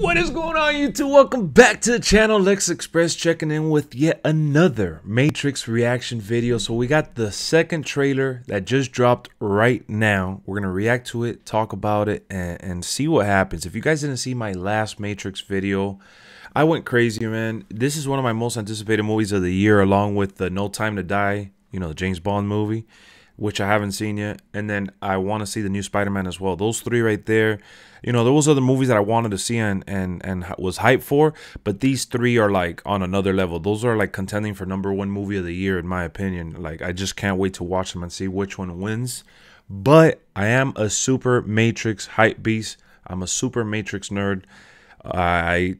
What is going on, YouTube? Welcome back to the channel. Lex Express checking in with yet another Matrix reaction video. So we got the second trailer that just dropped right now. We're gonna react to it, talk about it, and see what happens. If you guys didn't see my last Matrix video, I went crazy, man. This is one of my most anticipated movies of the year, along with the No Time to Die, you know, the James Bond movie, which I haven't seen yet. And then I want to see the new Spider-Man as well. Those three right there. You know, there was other movies that I wanted to see and was hyped for, but these three are like on another level. Those are like contending for #1 movie of the year, in my opinion. Like, I just can't wait to watch them and see which one wins. But I am a super Matrix hype beast. I'm a super Matrix nerd. I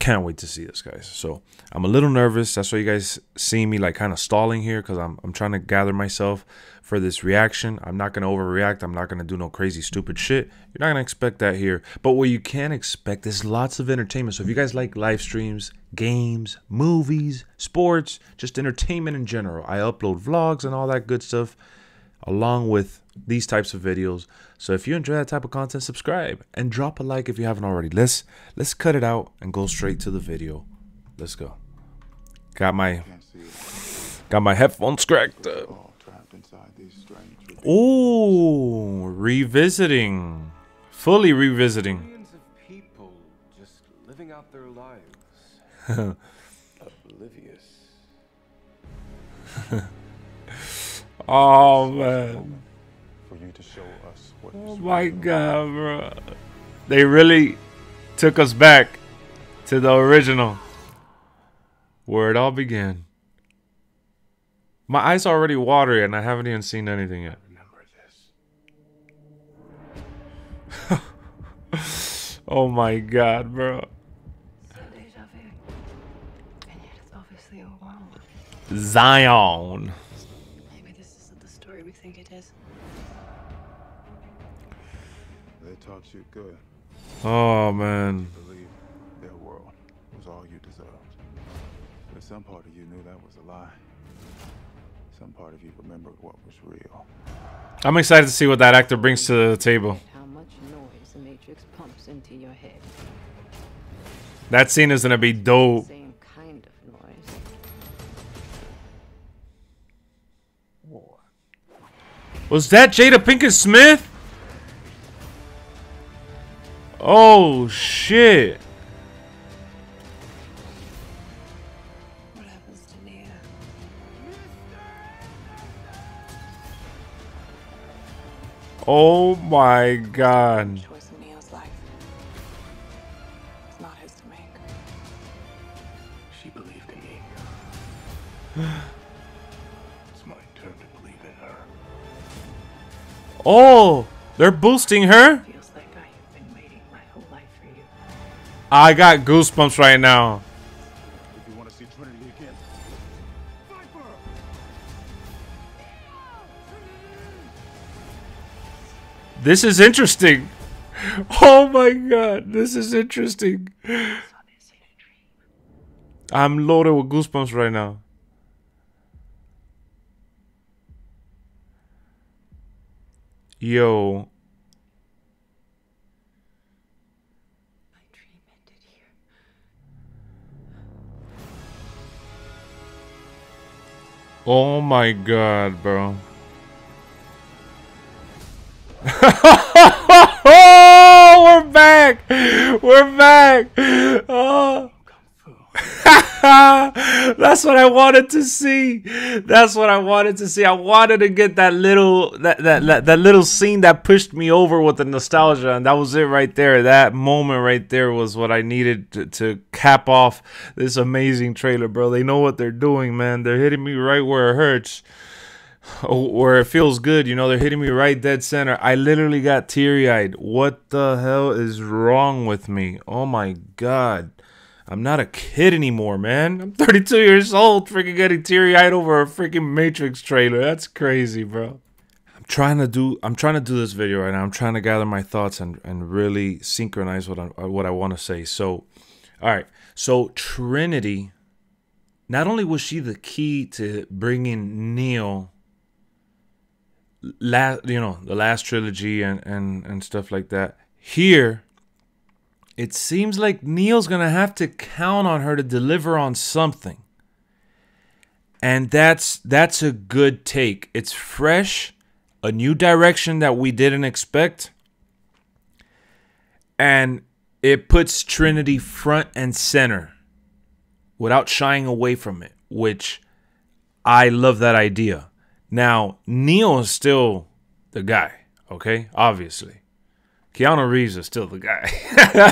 can't wait to see this, guys. So I'm a little nervous. That's why you guys see me like kind of stalling here, because I'm trying to gather myself for this reaction. I'm not going to overreact. I'm not going to do no crazy stupid shit. You're not going to expect that here. But what you can expect is lots of entertainment. So if you guys like live streams, games, movies, sports, just entertainment in general, I upload vlogs and all that good stuff along with these types of videos. So if you enjoy that type of content, subscribe and drop a like if you haven't already. Let's cut it out and go straight to the video. Let's go. Got my headphones cracked up. Oh, revisiting. Fully revisiting. Millions of people just living out their lives. Oblivious. Oh, man. For you to show us what oh my God, bro. They really took us back to the original, where it all began. My eyes are already watery and I haven't even seen anything yet. Remember this. Oh my God, bro. Zion. They taught you good. Oh man. Believe their world was all you deserved. But some part of you knew that was a lie. Some part of you remembered what was real. I'm excited to see what that actor brings to the table. How much noise the Matrix pumps into your head. That scene is gonna be dope. Same kind of noise. War. Was that Jada Pinkett Smith? Oh shit. What happens to Neo? Oh my God. Choice in Neo's life. It's not his to make. She believed in me. It's my turn to believe in her. Oh, they're boosting her? I got goosebumps right now. If you want to see Trinity again, fight for her. This is interesting. Oh my God, this is interesting. I'm loaded with goosebumps right now. Yo. Oh my God, bro. We're back. We're back. Oh. That's what I wanted to see. That's what I wanted to see. I wanted to get that little that little scene that pushed me over with the nostalgia, and that was it right there. That moment right there was what I needed to cap off this amazing trailer, bro. They know what they're doing, man. They're hitting me right where it hurts, where it feels good. You know, they're hitting me right dead center. I literally got teary-eyed. What the hell is wrong with me? Oh my God. I'm not a kid anymore, man. I'm 32 years old, freaking getting teary-eyed over a freaking Matrix trailer. That's crazy, bro. I'm trying to do this video right now. I'm trying to gather my thoughts and really synchronize what I want to say. So, all right. So Trinity, not only was she the key to bringing Neo, the last trilogy and stuff like that. Here, It seems like Neo's going to have to count on her to deliver on something. And that's a good take. It's fresh, a new direction that we didn't expect. And it puts Trinity front and center without shying away from it, which I love that idea. Now, Neo is still the guy, okay? Obviously. Keanu Reeves is still the guy.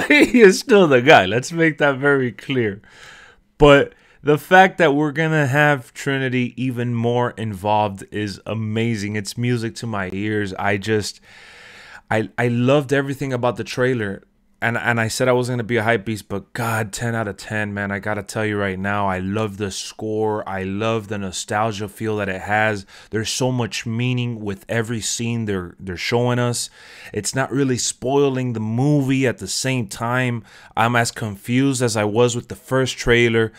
He is still the guy. Let's make that very clear. But the fact that we're going to have Trinity even more involved is amazing. It's music to my ears. I loved everything about the trailer. And I said I wasn't going to be a hype beast, but God, 10 out of 10, man. I got to tell you right now, I love the score. I love the nostalgia feel that it has. There's so much meaning with every scene they're showing us. It's not really spoiling the movie at the same time. I'm as confused as I was with the first trailer.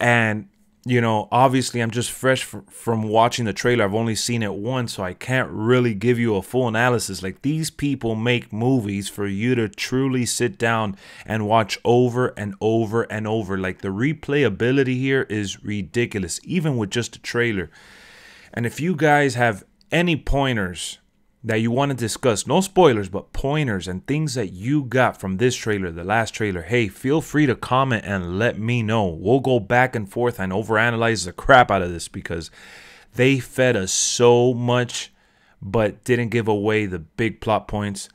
And, you know, obviously I'm just fresh from watching the trailer. I've only seen it once, so I can't really give you a full analysis. Like, these people make movies for you to truly sit down and watch over and over and over. Like, the replayability here is ridiculous, even with just a trailer. And if you guys have any pointers that you want to discuss, no spoilers, but pointers and things that you got from this trailer, the last trailer, hey, feel free to comment and let me know. We'll go back and forth and overanalyze the crap out of this, because they fed us so much but didn't give away the big plot points.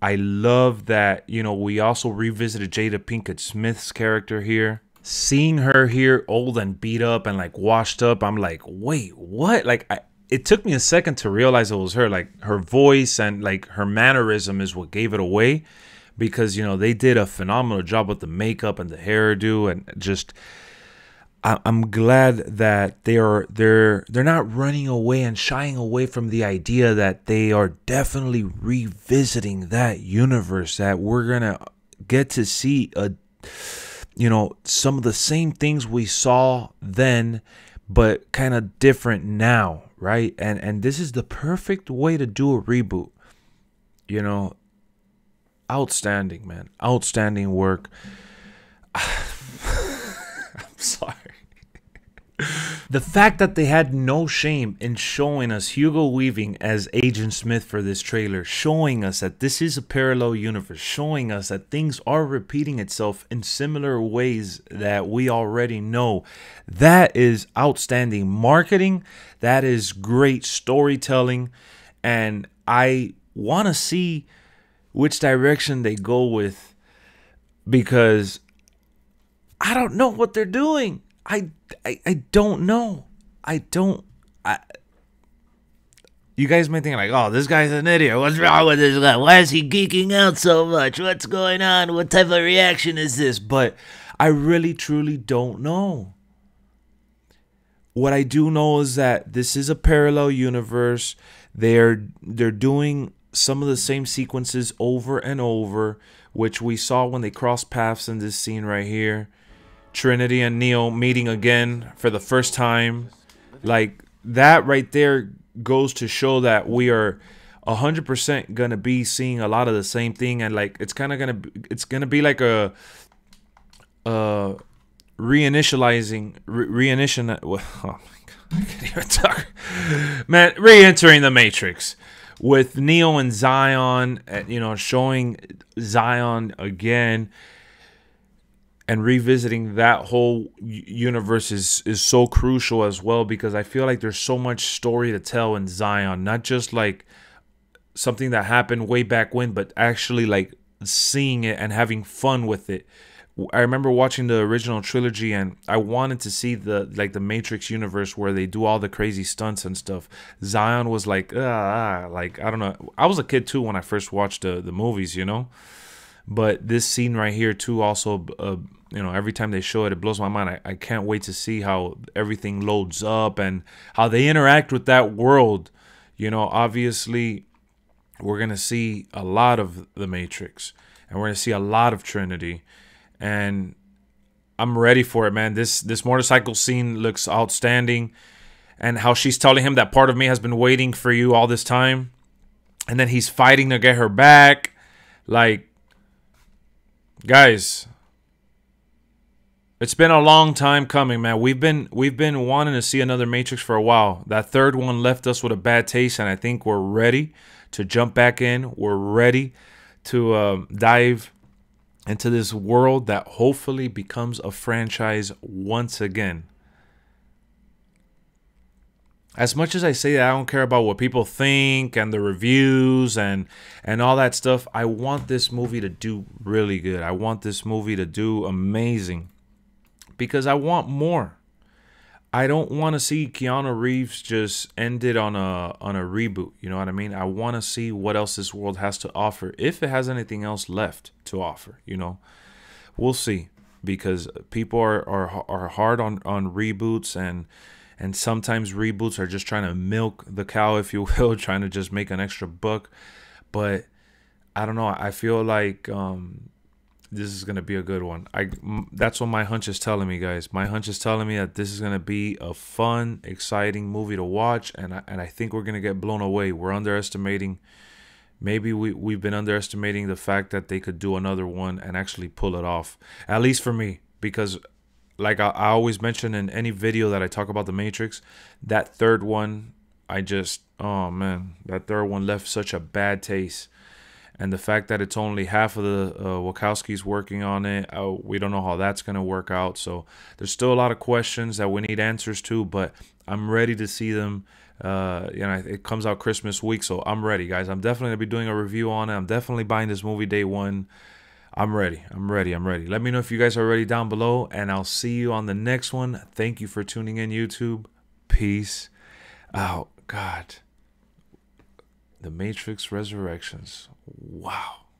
I love that, you know, we also revisited Jada Pinkett Smith's character here. Seeing her here old and beat up and like washed up, I'm like, wait, what? Like, it took me a second to realize it was her. Like, her voice and like her mannerism is what gave it away, because, you know, they did a phenomenal job with the makeup and the hairdo, and just I'm glad that they're not running away and shying away from the idea that they are definitely revisiting that universe, that we're gonna get to see some of the same things we saw then, but kind of different now. Right. And this is the perfect way to do a reboot. You know, outstanding, man. Outstanding work. I'm sorry. The fact that they had no shame in showing us Hugo Weaving as Agent Smith for this trailer, showing us that this is a parallel universe, showing us that things are repeating itself in similar ways that we already know, that is outstanding marketing. That is great storytelling. And I want to see which direction they go with, because I don't know what they're doing. I don't know. You guys may think like, oh, this guy's an idiot. What's wrong with this guy? Why is he geeking out so much? What's going on? What type of reaction is this? But I really, truly don't know. What I do know is that this is a parallel universe. They're doing some of the same sequences over and over, which we saw when they crossed paths in this scene right here. Trinity and Neo meeting again for the first time. Like, that right there goes to show that we are 100% gonna be seeing a lot of the same thing, and like it's gonna be like a re-entering the Matrix with Neo and Zion, you know, showing Zion again. And revisiting that whole universe is so crucial as well, because I feel like there's so much story to tell in Zion. Not just like something that happened way back when, but actually like seeing it and having fun with it. I remember watching the original trilogy, and I wanted to see the Matrix universe where they do all the crazy stunts and stuff. Zion was like, I don't know. I was a kid too when I first watched the movies, you know. But this scene right here too, also, you know, every time they show it, it blows my mind. I can't wait to see how everything loads up and how they interact with that world. You know, obviously, we're going to see a lot of The Matrix, and we're going to see a lot of Trinity. And I'm ready for it, man. This motorcycle scene looks outstanding. And how she's telling him that part of me has been waiting for you all this time. And then he's fighting to get her back. Like, Guys, it's been a long time coming, man. We've been wanting to see another Matrix for a while. That third one left us with a bad taste, and I think we're ready to jump back in. We're ready to dive into this world that hopefully becomes a franchise once again. As much as I say that I don't care about what people think and the reviews and all that stuff, I want this movie to do really good. I want this movie to do amazing because I want more. I don't want to see Keanu Reeves just end it on a reboot. You know what I mean? I want to see what else this world has to offer, if it has anything else left to offer. You know, we'll see, because people are hard on reboots, and sometimes reboots are just trying to milk the cow, if you will, trying to just make an extra buck. But I don't know. I feel like this is going to be a good one. That's what my hunch is telling me, guys. My hunch is telling me that this is going to be a fun, exciting movie to watch. And I think we're going to get blown away. We're underestimating. Maybe we've been underestimating the fact that they could do another one and actually pull it off. At least for me, because... like I always mention in any video that I talk about The Matrix, that third one, oh man, that third one left such a bad taste. And the fact that it's only half of the Wachowskis working on it, we don't know how that's going to work out. So there's still a lot of questions that we need answers to, but I'm ready to see them. You know, it comes out Christmas week, so I'm ready, guys. I'm definitely going to be doing a review on it. I'm definitely buying this movie day one. I'm ready. I'm ready. I'm ready. Let me know if you guys are ready down below, and I'll see you on the next one. Thank you for tuning in, YouTube. Peace out. God. The Matrix Resurrections. Wow.